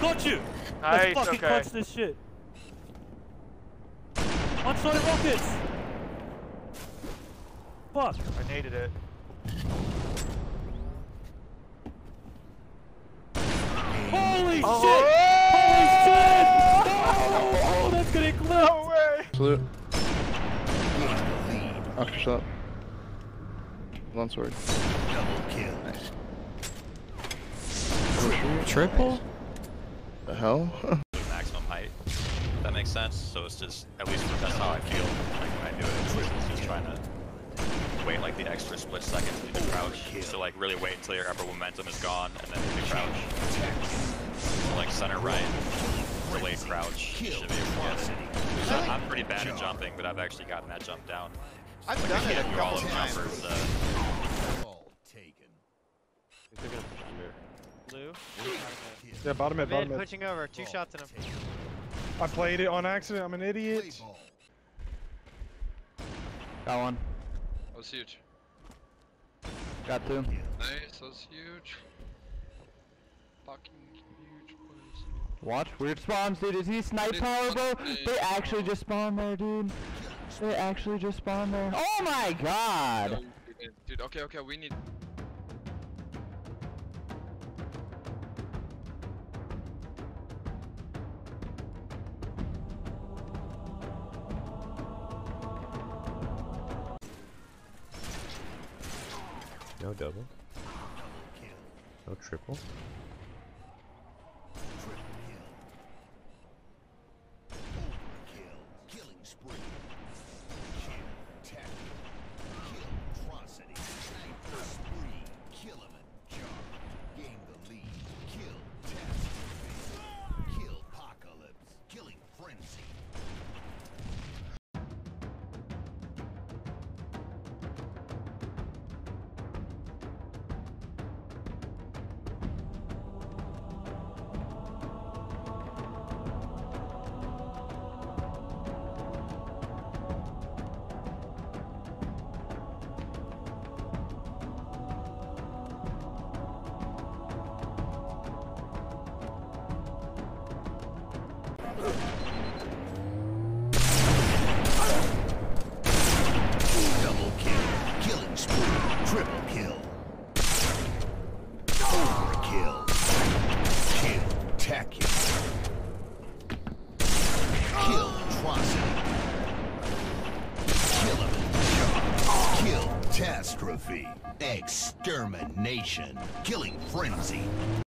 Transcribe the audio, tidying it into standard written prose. Got you! Nice, let's fucking clutch this shit. Unshotted rockets! Fuck! I needed it. Holy shit! Holy shit! No! Oh, that's gonna clip! No way! Salute. After shot. One sword. Double kill. Nice. Triple? Nice. The hell? Maximum height. If that makes sense. So it's just, at least that's how I feel like when I do it. It's just trying to wait like the extra split seconds to crouch. So like really wait until your upper momentum is gone and then you crouch. So like center right, relay crouch. Should be so I'm pretty bad at jumping, but I've actually gotten that jump down. I've like done it a couple times. All taken. They're gonna push under. Blue? Yeah, bottom mid, bottom mid. Pushing over, two shots at him. I played it on accident, I'm an idiot. Got one. That was huge. Got two. Nice, that was huge. Fucking huge, boys. Watch weird spawns, dude. Is he sniper power, bro? They actually just spawned there, dude. They actually just spawned there. Oh my god! Dude, okay, okay, we need... No double. No triple. Double kill, killing spree, triple kill, overkill, kill, tacky, kill, atrocity, kill him, kill, catastrophe, extermination, killing frenzy.